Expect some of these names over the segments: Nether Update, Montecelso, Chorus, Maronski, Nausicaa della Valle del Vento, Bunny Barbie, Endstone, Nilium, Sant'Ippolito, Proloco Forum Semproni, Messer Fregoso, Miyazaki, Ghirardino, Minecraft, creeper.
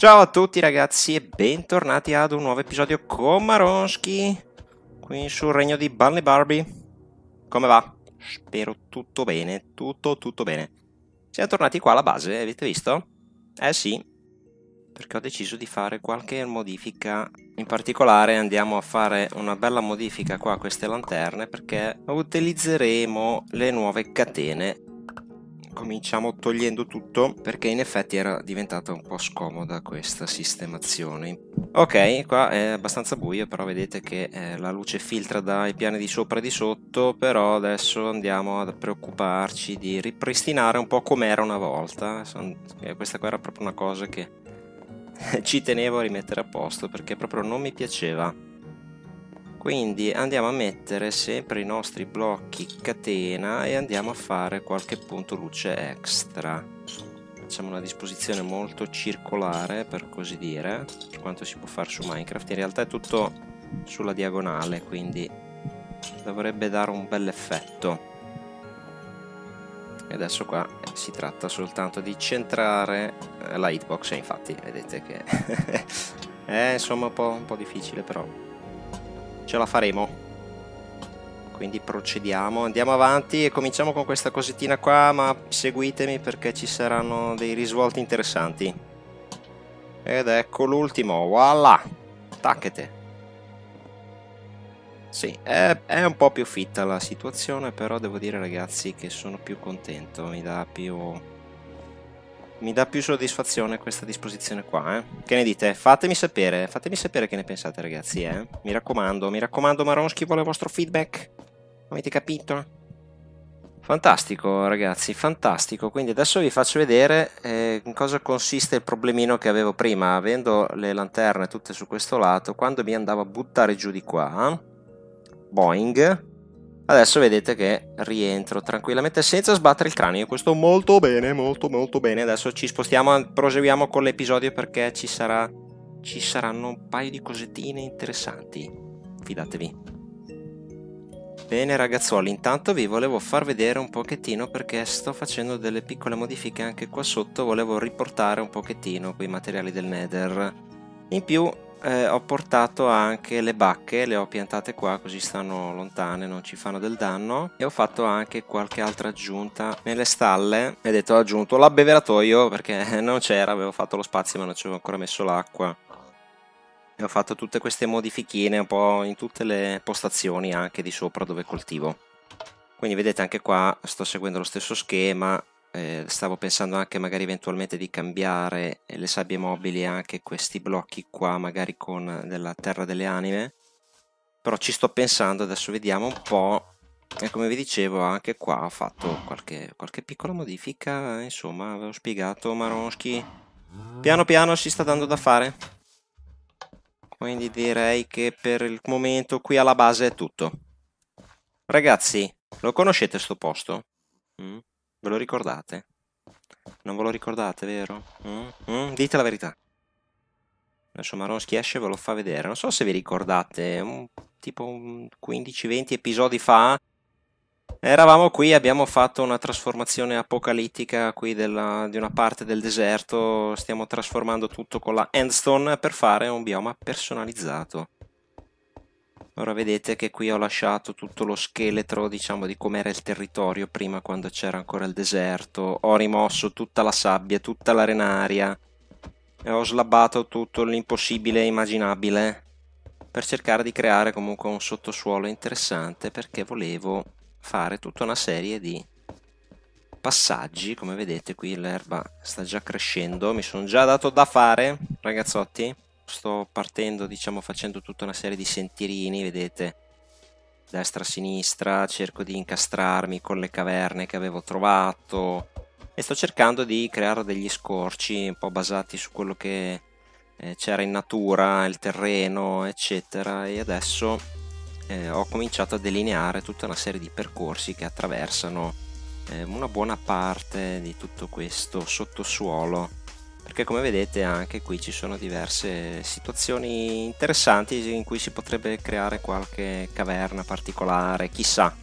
Ciao a tutti ragazzi e bentornati ad un nuovo episodio con Maronski, qui sul regno di Bunny Barbie. Come va? Spero tutto bene, tutto bene. Siamo tornati qua alla base, avete visto? Eh sì, perché ho deciso di fare qualche modifica. In particolare andiamo a fare una bella modifica qua a queste lanterne, perché utilizzeremo le nuove catene. Cominciamo togliendo tutto, perché in effetti era diventata un po' scomoda questa sistemazione. Ok, qua è abbastanza buio, però vedete che la luce filtra dai piani di sopra e di sotto, però adesso andiamo a preoccuparci di ripristinare un po' com'era una volta. Questa qua era proprio una cosa che ci tenevo a rimettere a posto, perché proprio non mi piaceva. Quindi andiamo a mettere sempre i nostri blocchi catena e andiamo a fare qualche punto luce extra. Facciamo una disposizione molto circolare, per così dire, per quanto si può fare su Minecraft. In realtà è tutto sulla diagonale, quindi dovrebbe dare un bel effetto. E adesso qua si tratta soltanto di centrare la hitbox, e infatti vedete che è insomma un po' difficile, però ce la faremo. Quindi procediamo, andiamo avanti e cominciamo con questa cosettina qua, ma seguitemi perché ci saranno dei risvolti interessanti. Ed ecco l'ultimo, voilà, tacchete. Sì, è un po' più fitta la situazione, però devo dire ragazzi che sono più contento, mi dà più soddisfazione questa disposizione qua, eh? Che ne dite? Fatemi sapere che ne pensate ragazzi, eh? Mi raccomando, Maronski vuole il vostro feedback. Avete capito? Fantastico ragazzi, fantastico. Quindi adesso vi faccio vedere in cosa consiste il problemino che avevo prima. Avendo le lanterne tutte su questo lato, quando mi andavo a buttare giù di qua, boing, adesso vedete che rientro tranquillamente senza sbattere il cranio. Questo molto bene, molto bene. Adesso ci spostiamo, proseguiamo con l'episodio, perché ci saranno un paio di cosettine interessanti, fidatevi. Bene ragazzuoli, intanto vi volevo far vedere un pochettino, perché sto facendo delle piccole modifiche anche qua sotto. Volevo riportare un pochettino quei materiali del Nether. In più ho portato anche le bacche, le ho piantate qua così stanno lontane, non ci fanno del danno, e ho fatto anche qualche altra aggiunta nelle stalle. Vedete, ho aggiunto l'abbeveratoio perché non c'era, avevo fatto lo spazio ma non ci avevo ancora messo l'acqua, e ho fatto tutte queste modifichine un po' in tutte le postazioni anche di sopra dove coltivo. Quindi vedete anche qua sto seguendo lo stesso schema. Stavo pensando anche magari eventualmente di cambiare le sabbie mobili e anche questi blocchi qua magari con della terra delle anime, però ci sto pensando, adesso vediamo un po'. E come vi dicevo anche qua ho fatto qualche piccola modifica, insomma avevo spiegato Maronski, piano piano si sta dando da fare. Quindi direi che per il momento qui alla base è tutto. Ragazzi, lo conoscete sto posto? Ve lo ricordate? Non ve lo ricordate, vero? Dite la verità. Adesso Maronski esce e ve lo fa vedere. Non so se vi ricordate, tipo 15-20 episodi fa eravamo qui, abbiamo fatto una trasformazione apocalittica qui di una parte del deserto. Stiamo trasformando tutto con la Endstone per fare un bioma personalizzato. Ora vedete che qui ho lasciato tutto lo scheletro, diciamo, di com'era il territorio prima, quando c'era ancora il deserto. Ho rimosso tutta la sabbia, tutta l'arenaria, e ho slabbato tutto l'impossibile e immaginabile per cercare di creare comunque un sottosuolo interessante, perché volevo fare tutta una serie di passaggi. Come vedete qui l'erba sta già crescendo, mi sono già dato da fare ragazzotti. Sto partendo, diciamo, facendo tutta una serie di sentierini, vedete, destra, sinistra, cerco di incastrarmi con le caverne che avevo trovato e sto cercando di creare degli scorci un po' basati su quello che c'era in natura, il terreno, eccetera. E adesso ho cominciato a delineare tutta una serie di percorsi che attraversano una buona parte di tutto questo sottosuolo. Perché come vedete anche qui ci sono diverse situazioni interessanti in cui si potrebbe creare qualche caverna particolare, chissà,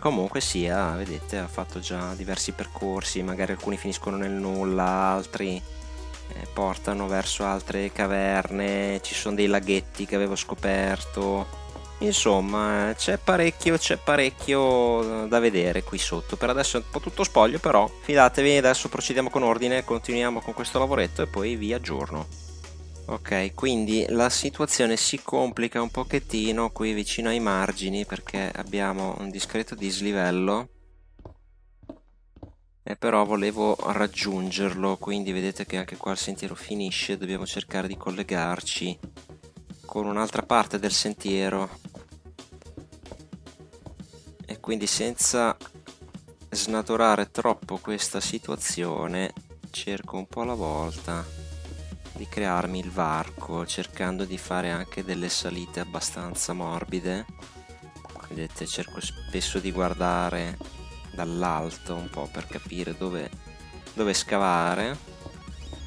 comunque sia, vedete, ha fatto già diversi percorsi, magari alcuni finiscono nel nulla, altri portano verso altre caverne, ci sono dei laghetti che avevo scoperto. Insomma, c'è parecchio da vedere qui sotto. Per adesso è un po' tutto spoglio, però fidatevi, adesso procediamo con ordine, continuiamo con questo lavoretto e poi vi aggiorno. Ok, quindi la situazione si complica un pochettino qui vicino ai margini, perché abbiamo un discreto dislivello e però volevo raggiungerlo, quindi vedete che anche qua il sentiero finisce, dobbiamo cercare di collegarci con un'altra parte del sentiero e quindi senza snaturare troppo questa situazione cerco un po' alla volta di crearmi il varco, cercando di fare anche delle salite abbastanza morbide. Vedete, cerco spesso di guardare dall'alto un po' per capire dove scavare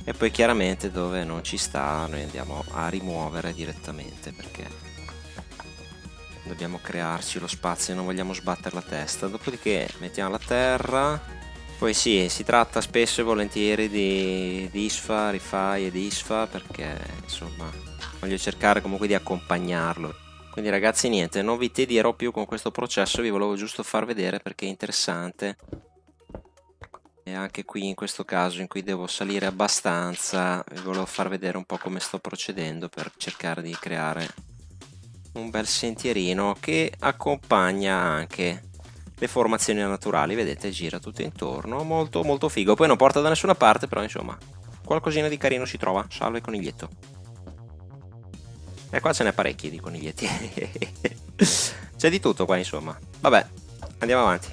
e poi chiaramente dove non ci sta noi andiamo a rimuovere direttamente, perché dobbiamo crearci lo spazio e non vogliamo sbattere la testa. Dopodiché mettiamo la terra, poi sì, si tratta spesso e volentieri di disfa, rifai e disfa, perché insomma voglio cercare comunque di accompagnarlo. Quindi ragazzi niente, non vi tedierò più con questo processo, vi volevo giusto far vedere perché è interessante. E anche qui in questo caso in cui devo salire abbastanza vi volevo far vedere un po' come sto procedendo per cercare di creare un bel sentierino che accompagna anche le formazioni naturali. Vedete, gira tutto intorno, molto molto figo, poi non porta da nessuna parte, però insomma qualcosina di carino si trova. Salve coniglietto. E qua ce n'è parecchi di coniglietti c'è di tutto qua, insomma. Vabbè, andiamo avanti.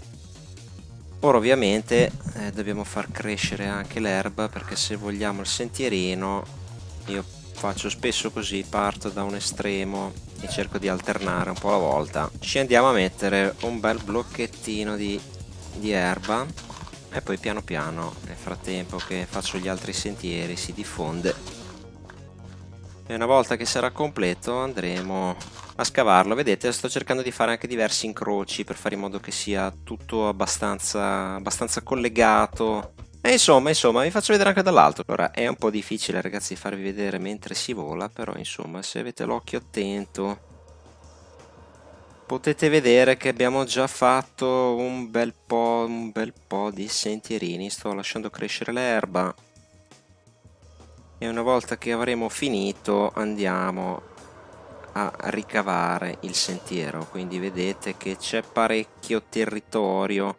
Ora ovviamente dobbiamo far crescere anche l'erba, perché se vogliamo il sentierino io faccio spesso così, parto da un estremo e cerco di alternare un po' alla volta, ci andiamo a mettere un bel blocchettino di erba e poi piano piano nel frattempo che faccio gli altri sentieri si diffonde e una volta che sarà completo andremo a scavarlo. Vedete, sto cercando di fare anche diversi incroci per fare in modo che sia tutto abbastanza collegato e insomma vi faccio vedere anche dall'alto. Ora è un po' difficile ragazzi farvi vedere mentre si vola, però insomma se avete l'occhio attento potete vedere che abbiamo già fatto un bel po' di sentierini. Sto lasciando crescere l'erba e una volta che avremo finito andiamo a ricavare il sentiero, quindi vedete che c'è parecchio territorio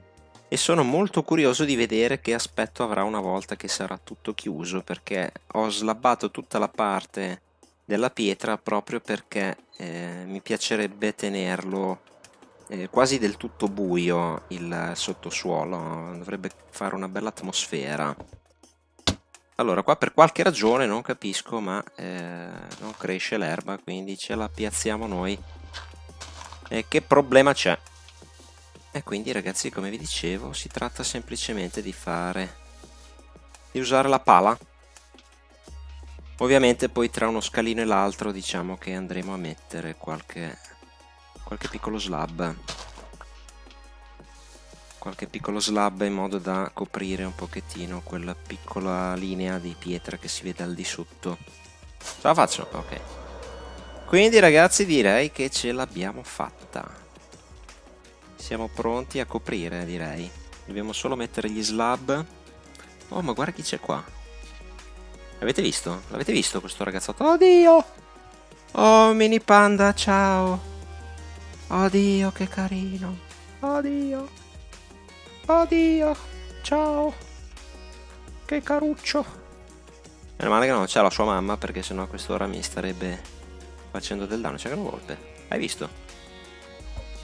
e sono molto curioso di vedere che aspetto avrà una volta che sarà tutto chiuso, perché ho slabbato tutta la parte della pietra proprio perché mi piacerebbe tenerlo quasi del tutto buio il sottosuolo, dovrebbe fare una bella atmosfera. Allora qua per qualche ragione non capisco ma non cresce l'erba, quindi ce la piazziamo noi e che problema c'è? E quindi ragazzi come vi dicevo si tratta semplicemente di usare la pala. Ovviamente poi tra uno scalino e l'altro diciamo che andremo a mettere qualche piccolo slab, in modo da coprire un pochettino quella piccola linea di pietra che si vede al di sotto. Ce la faccio? Ok. Quindi ragazzi direi che ce l'abbiamo fatta. Siamo pronti a coprire direi. Dobbiamo solo mettere gli slab. Oh ma guarda chi c'è qua. L'avete visto? L'avete visto questo ragazzotto? Oddio! Oh mini panda, ciao! Oddio che carino! Oddio! Oddio, ciao, che caruccio. Meno male che non c'è la sua mamma, perché sennò a quest'ora mi starebbe facendo del danno. C'è una volpe, hai visto?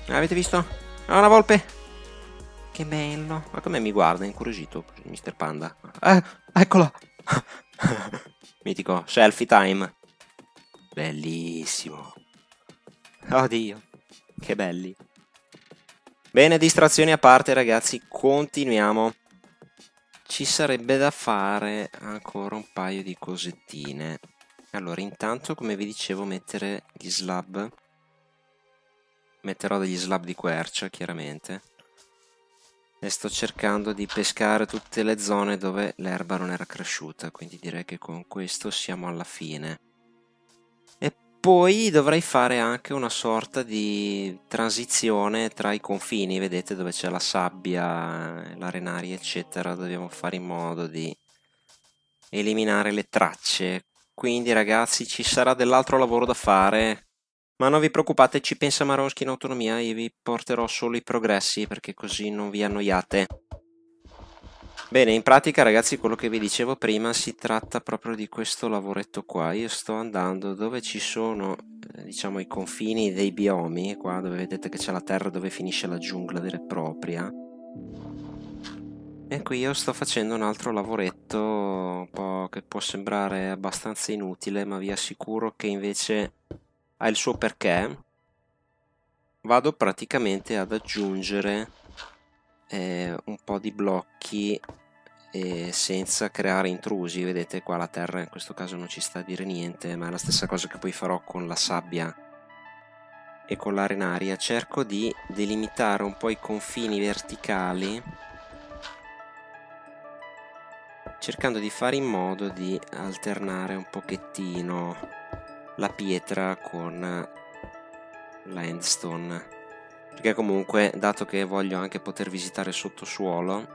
Avete visto? Ah, una volpe, che bello. Ma come mi guarda, è incuriosito Mr. Panda. Eccola mitico, selfie time. Bellissimo. Oddio, che belli. Bene, distrazioni a parte ragazzi, continuiamo. Ci sarebbe da fare ancora un paio di cosettine. Allora, intanto come vi dicevo mettere gli slab. Metterò degli slab di quercia, chiaramente. e sto cercando di pescare tutte le zone dove l'erba non era cresciuta, quindi direi che con questo siamo alla fine. E poi dovrei fare anche una sorta di transizione tra i confini, vedete dove c'è la sabbia, l'arenaria eccetera, dobbiamo fare in modo di eliminare le tracce. Quindi ragazzi ci sarà dell'altro lavoro da fare, ma non vi preoccupate, ci pensa Maronski in autonomia, io vi porterò solo i progressi perché così non vi annoiate. Bene, in pratica ragazzi quello che vi dicevo prima si tratta proprio di questo lavoretto qua. Io sto andando dove ci sono diciamo i confini dei biomi, qua dove vedete che c'è la terra dove finisce la giungla vera e propria. E qui io sto facendo un altro lavoretto un po' che può sembrare abbastanza inutile, ma vi assicuro che invece ha il suo perché. Vado praticamente ad aggiungere un po' di blocchi senza creare intrusi. Vedete qua la terra in questo caso non ci sta a dire niente, ma è la stessa cosa che poi farò con la sabbia e con l'arenaria. Cerco di delimitare un po' i confini verticali, cercando di fare in modo di alternare un pochettino la pietra con l'endstone, perché comunque dato che voglio anche poter visitare il sottosuolo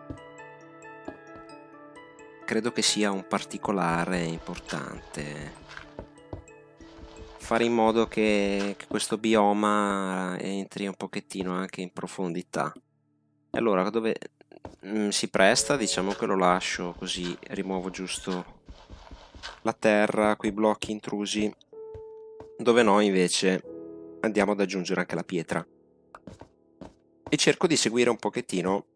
credo che sia un particolare importante fare in modo che questo bioma entri un pochettino anche in profondità. E allora dove si presta diciamo che lo lascio così, rimuovo giusto la terra, quei blocchi intrusi, dove no invece andiamo ad aggiungere anche la pietra, e cerco di seguire un pochettino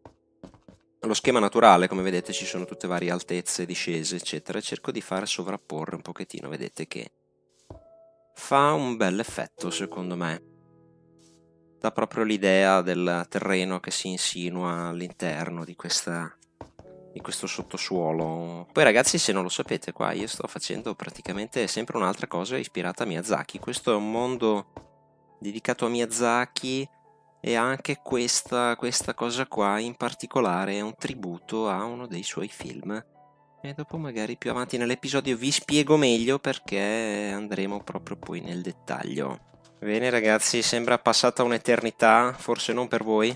lo schema naturale. Come vedete ci sono tutte varie altezze, discese eccetera, cerco di far sovrapporre un pochettino, vedete che fa un bel effetto secondo me, dà proprio l'idea del terreno che si insinua all'interno di questo sottosuolo. Poi ragazzi se non lo sapete qua io sto facendo praticamente sempre un'altra cosa ispirata a Miyazaki. Questo è un mondo dedicato a Miyazaki e anche questa cosa qua in particolare è un tributo a uno dei suoi film, e dopo magari più avanti nell'episodio vi spiego meglio perché andremo proprio poi nel dettaglio. Bene ragazzi, sembra passata un'eternità, forse non per voi,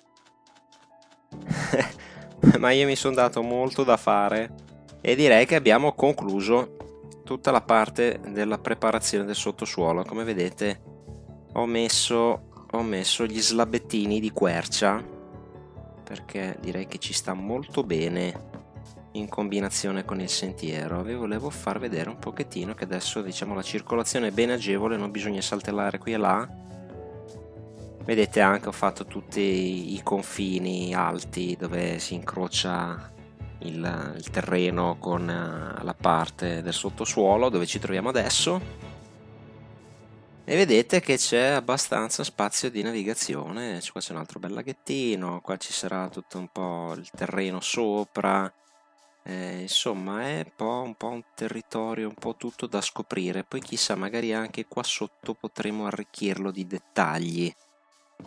ma io mi sono dato molto da fare e direi che abbiamo concluso tutta la parte della preparazione del sottosuolo. Come vedete ho messo gli slabettini di quercia perché direi che ci sta molto bene in combinazione con il sentiero. Vi volevo far vedere un pochettino che adesso diciamo la circolazione è ben agevole, non bisogna saltellare qui e là. Vedete anche ho fatto tutti i confini alti dove si incrocia il terreno con la parte del sottosuolo dove ci troviamo adesso, e vedete che c'è abbastanza spazio di navigazione. Qua c'è un altro bel laghettino, qua ci sarà tutto un po' il terreno sopra. Insomma è un po' un territorio un po' tutto da scoprire. Poi chissà, magari anche qua sotto potremo arricchirlo di dettagli,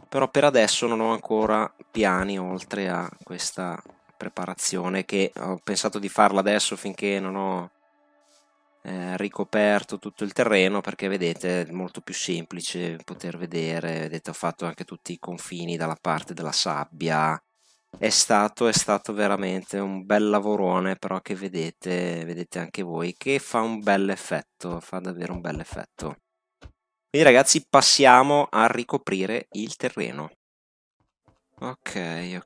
però per adesso non ho ancora piani oltre a questa preparazione che ho pensato di farla adesso finché non ho ricoperto tutto il terreno, perché vedete è molto più semplice poter vedere. Vedete ho fatto anche tutti i confini dalla parte della sabbia. È stato veramente un bel lavorone, però che vedete anche voi che fa un bel effetto, fa davvero un bel effetto. Quindi ragazzi passiamo a ricoprire il terreno. Ok,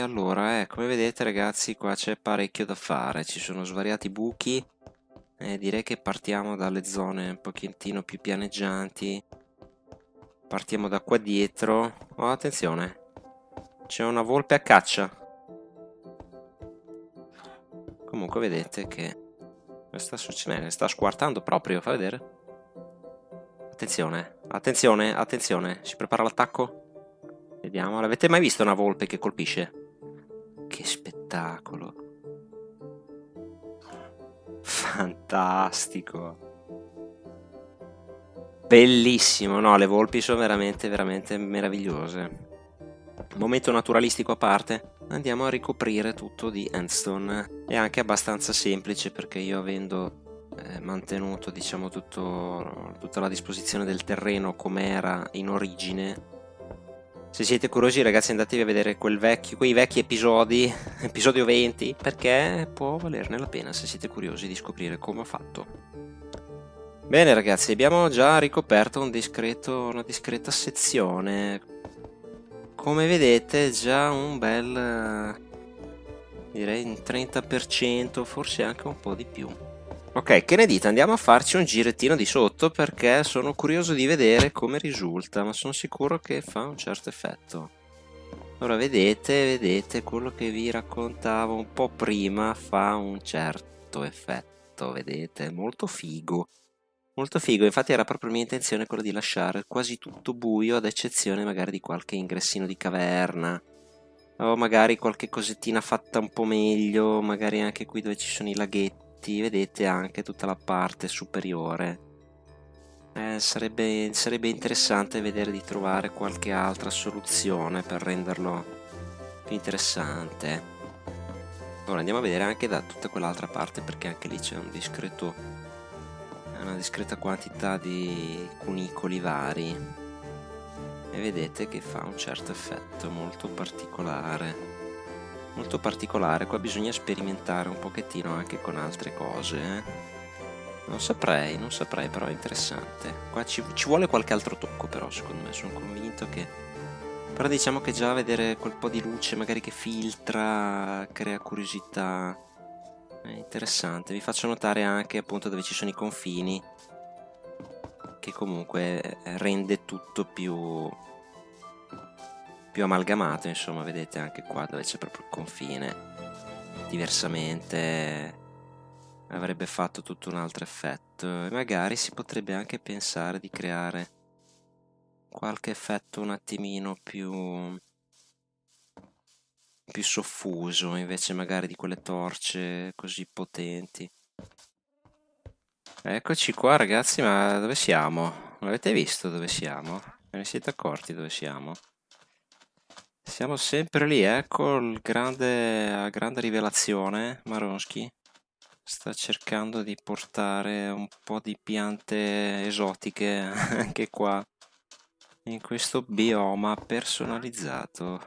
allora come vedete ragazzi qua c'è parecchio da fare, ci sono svariati buchi e direi che partiamo dalle zone un pochettino più pianeggianti. Partiamo da qua dietro. Oh, attenzione, c'è una volpe a caccia. Comunque vedete che sta succedendo, sta squartando proprio, fa vedere. Attenzione, attenzione, attenzione, si prepara l'attacco. Vediamo, l'avete mai visto una volpe che colpisce? Che spettacolo. Fantastico. Bellissimo, no, le volpi sono veramente meravigliose. Momento naturalistico a parte, andiamo a ricoprire tutto di Endstone. È anche abbastanza semplice perché io, avendo mantenuto, diciamo, tutta la disposizione del terreno come era in origine. Se siete curiosi, ragazzi, andatevi a vedere quei vecchi episodi, episodio 20, perché può valerne la pena se siete curiosi di scoprire come ho fatto. Bene, ragazzi, abbiamo già ricoperto una discreta sezione. Come vedete, già un bel, direi un 30%, forse anche un po' di più. Ok, che ne dite? Andiamo a farci un girettino di sotto perché sono curioso di vedere come risulta, ma sono sicuro che fa un certo effetto. Ora vedete quello che vi raccontavo un po' prima, fa un certo effetto, vedete? Molto figo. Molto figo, infatti era proprio mia intenzione quella di lasciare quasi tutto buio, ad eccezione magari di qualche ingressino di caverna. O magari qualche cosettina fatta un po' meglio, magari anche qui dove ci sono i laghetti. Vedete anche tutta la parte superiore, sarebbe interessante vedere di trovare qualche altra soluzione per renderlo più interessante. Ora andiamo a vedere anche da tutta quell'altra parte, perché anche lì c'è una discreta quantità di cunicoli vari e vedete che fa un certo effetto molto particolare. Qua bisogna sperimentare un pochettino anche con altre cose, non saprei, però è interessante. Qua ci vuole qualche altro tocco, però secondo me, sono convinto che, però diciamo che già vedere quel po' di luce magari che filtra crea curiosità, è interessante. Vi faccio notare anche appunto dove ci sono i confini, che comunque rende tutto più amalgamato, insomma. Vedete anche qua dove c'è proprio il confine, diversamente avrebbe fatto tutto un altro effetto, e magari si potrebbe anche pensare di creare qualche effetto un attimino più soffuso, invece magari di quelle torce così potenti. Eccoci qua, ragazzi, ma dove siamo? Non avete visto dove siamo? Ve ne siete accorti dove siamo? Siamo sempre lì, ecco la grande rivelazione. Maronski sta cercando di portare un po' di piante esotiche anche qua, in questo bioma personalizzato.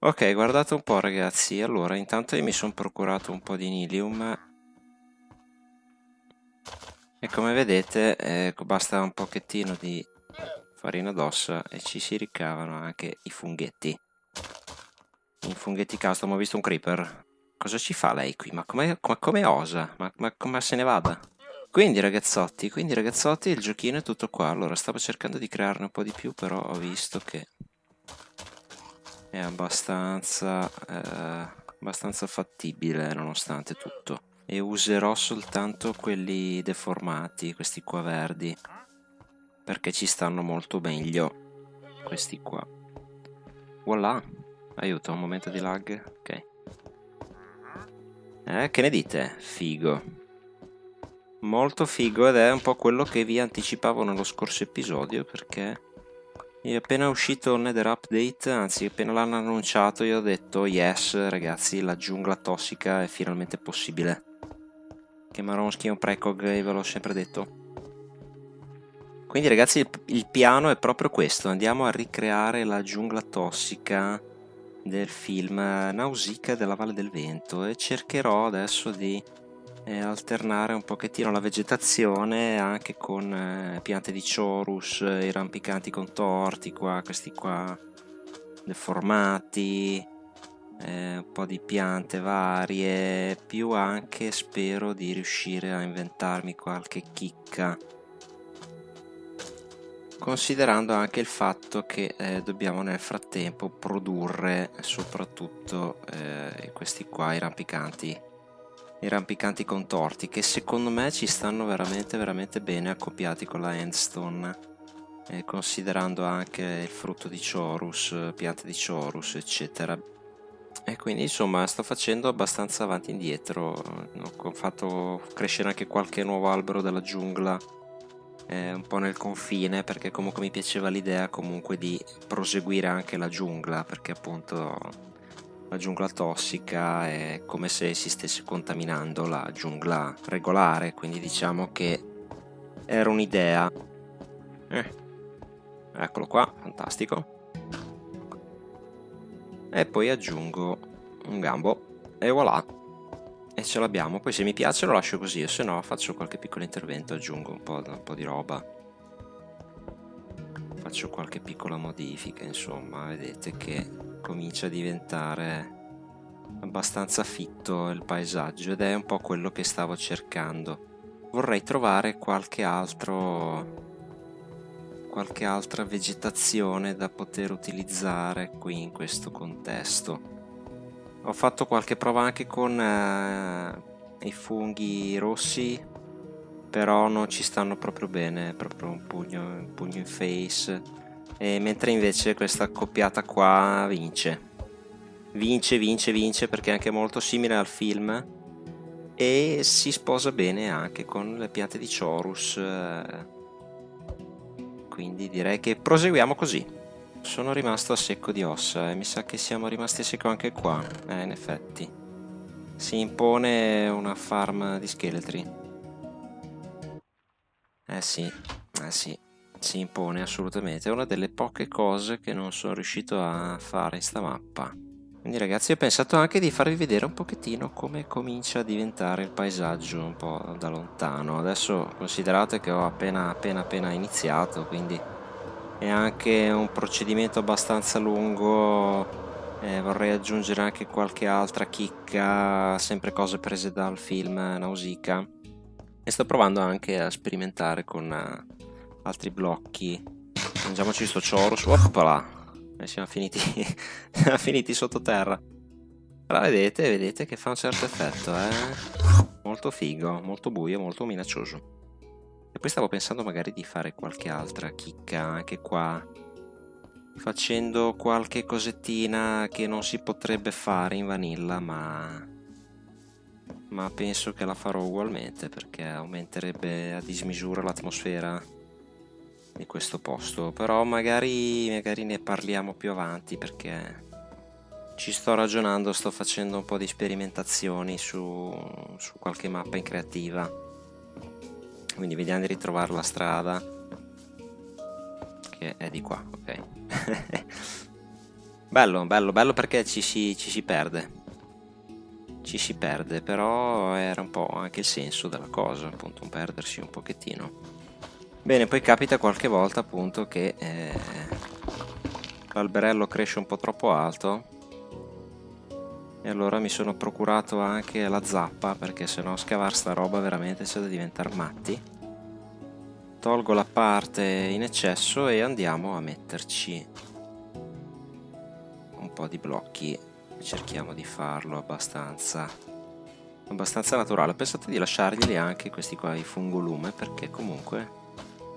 Ok, guardate un po', ragazzi. Allora, intanto io mi sono procurato un po' di Nilium e come vedete basta un pochettino di farina d'ossa e ci si ricavano anche i funghetti. Un funghetti custom, ho visto un creeper. Cosa ci fa lei qui? Ma come osa? Ma se ne vada? Quindi ragazzotti, il giochino è tutto qua. Allora, stavo cercando di crearne un po' di più, però ho visto che è abbastanza fattibile nonostante tutto. E userò soltanto quelli deformati, questi qua verdi, perché ci stanno molto meglio questi qua. Voilà. Aiuto, un momento di lag. Ok. Che ne dite? Figo. Molto figo, ed è un po' quello che vi anticipavo nello scorso episodio, perché è appena uscito il Nether Update, anzi appena l'hanno annunciato io ho detto yes, ragazzi, la giungla tossica è finalmente possibile. Che Maronski è un precog, ve l'ho sempre detto. Quindi, ragazzi, il piano è proprio questo. Andiamo a ricreare la giungla tossica del film Nausicaa della Valle del Vento, e cercherò adesso di alternare un pochettino la vegetazione anche con piante di Chorus, i rampicanti contorti qua, questi qua deformati, un po' di piante varie, più anche spero di riuscire a inventarmi qualche chicca, considerando anche il fatto che dobbiamo nel frattempo produrre soprattutto questi qua, i rampicanti contorti, che secondo me ci stanno veramente bene accoppiati con la Endstone, considerando anche il frutto di Chorus, piante di Chorus, eccetera. E quindi, insomma, sto facendo abbastanza avanti e indietro. Ho fatto crescere anche qualche nuovo albero della giungla un po' nel confine, perché comunque mi piaceva l'idea comunque di proseguire anche la giungla, perché appunto la giungla tossica è come se si stesse contaminando la giungla regolare, quindi diciamo che era un'idea. Eccolo qua, fantastico. E poi aggiungo un gambo e voilà, e ce l'abbiamo. Poi se mi piace lo lascio così, o se no faccio qualche piccolo intervento, aggiungo un po' di roba, faccio qualche piccola modifica, insomma. Vedete che comincia a diventare abbastanza fitto il paesaggio, ed è un po' quello che stavo cercando. Vorrei trovare qualche altra vegetazione da poter utilizzare qui in questo contesto. Ho fatto qualche prova anche con i funghi rossi, però non ci stanno proprio bene, proprio un pugno in face, e mentre invece questa accoppiata qua vince, perché è anche molto simile al film e si sposa bene anche con le piante di Chorus, quindi direi che proseguiamo così. Sono rimasto a secco di ossa e mi sa che siamo rimasti a secco anche qua. In effetti si impone una farm di scheletri. Eh sì, si impone assolutamente. È una delle poche cose che non sono riuscito a fare in sta mappa. Quindi ragazzi, ho pensato anche di farvi vedere un pochettino come comincia a diventare il paesaggio un po' da lontano. Adesso considerate che ho appena iniziato, quindi è anche un procedimento abbastanza lungo. Vorrei aggiungere anche qualche altra chicca, sempre cose prese dal film Nausicaa, e sto provando anche a sperimentare con altri blocchi. Mangiamoci sto Chorus. Oppala, siamo finiti sottoterra, però vedete che fa un certo effetto, molto figo, molto buio, molto minaccioso. E poi stavo pensando magari di fare qualche altra chicca anche qua, facendo qualche cosettina che non si potrebbe fare in vanilla, ma penso che la farò ugualmente, perché aumenterebbe a dismisura l'atmosfera di questo posto. Però magari ne parliamo più avanti, perché ci sto ragionando, sto facendo un po' di sperimentazioni su qualche mappa in creativa. Quindi vediamo di ritrovare la strada che è di qua, ok. bello perché ci si perde, però era un po' anche il senso della cosa, appunto, un perdersi un pochettino. Bene, poi capita qualche volta appunto che l'alberello cresce un po' troppo alto, e allora mi sono procurato anche la zappa, perché sennò scavare sta roba veramente c'è da diventare matti. Tolgo la parte in eccesso e andiamo a metterci un po' di blocchi. Cerchiamo di farlo abbastanza naturale. Pensate di lasciarglieli anche questi qua, i fungolume, perché comunque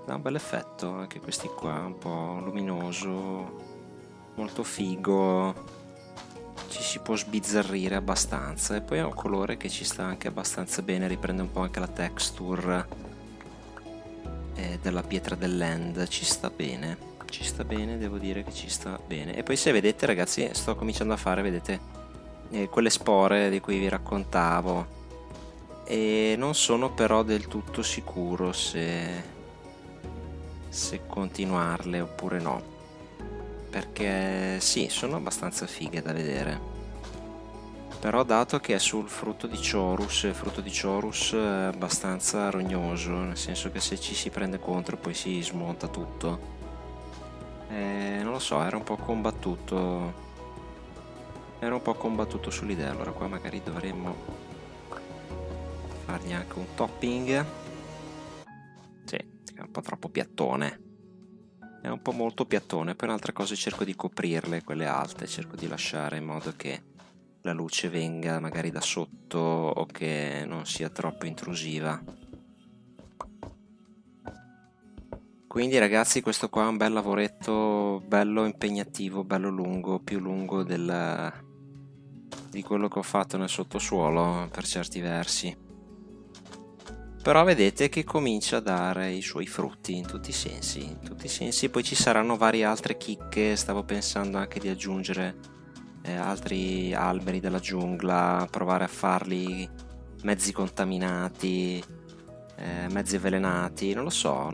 dà un bel effetto anche questi qua, un po' luminoso, molto figo. Ci si può sbizzarrire abbastanza, e poi è un colore che ci sta anche abbastanza bene, riprende un po' anche la texture della pietra dell'end. Ci sta bene, devo dire che ci sta bene. E poi se vedete ragazzi, sto cominciando a fare, vedete, quelle spore di cui vi raccontavo, e non sono però del tutto sicuro se continuarle oppure no, perché sì, sono abbastanza fighe da vedere, però dato che è sul frutto di Chorus, il frutto di Chorus è abbastanza rognoso, nel senso che se ci si prende contro poi si smonta tutto, non lo so, era un po' combattuto sull'idea. Allora qua magari dovremmo fargli anche un topping. Sì, è un po' troppo piattone, è un po' molto piattone. Poi un'altra cosa, cerco di coprirle quelle alte, cerco di lasciare in modo che la luce venga magari da sotto o che non sia troppo intrusiva. Quindi ragazzi, questo qua è un bel lavoretto, bello impegnativo, bello lungo, più lungo di quello che ho fatto nel sottosuolo per certi versi, però vedete che comincia a dare i suoi frutti in tutti i sensi, poi ci saranno varie altre chicche. Stavo pensando anche di aggiungere altri alberi della giungla, provare a farli mezzi contaminati, mezzi avvelenati, non lo so,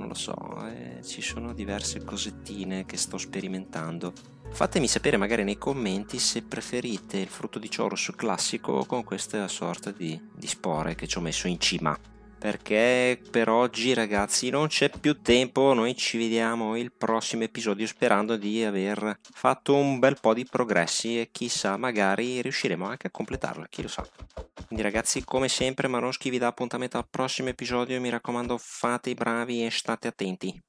ci sono diverse cosettine che sto sperimentando. Fatemi sapere magari nei commenti se preferite il frutto di Chorus classico con questa sorta di spore che ci ho messo in cima, perché per oggi ragazzi non c'è più tempo. Noi ci vediamo il prossimo episodio, sperando di aver fatto un bel po' di progressi e chissà, magari riusciremo anche a completarlo, chi lo sa. Quindi ragazzi, come sempre Maronski vi dà appuntamento al prossimo episodio, mi raccomando fate i bravi e state attenti.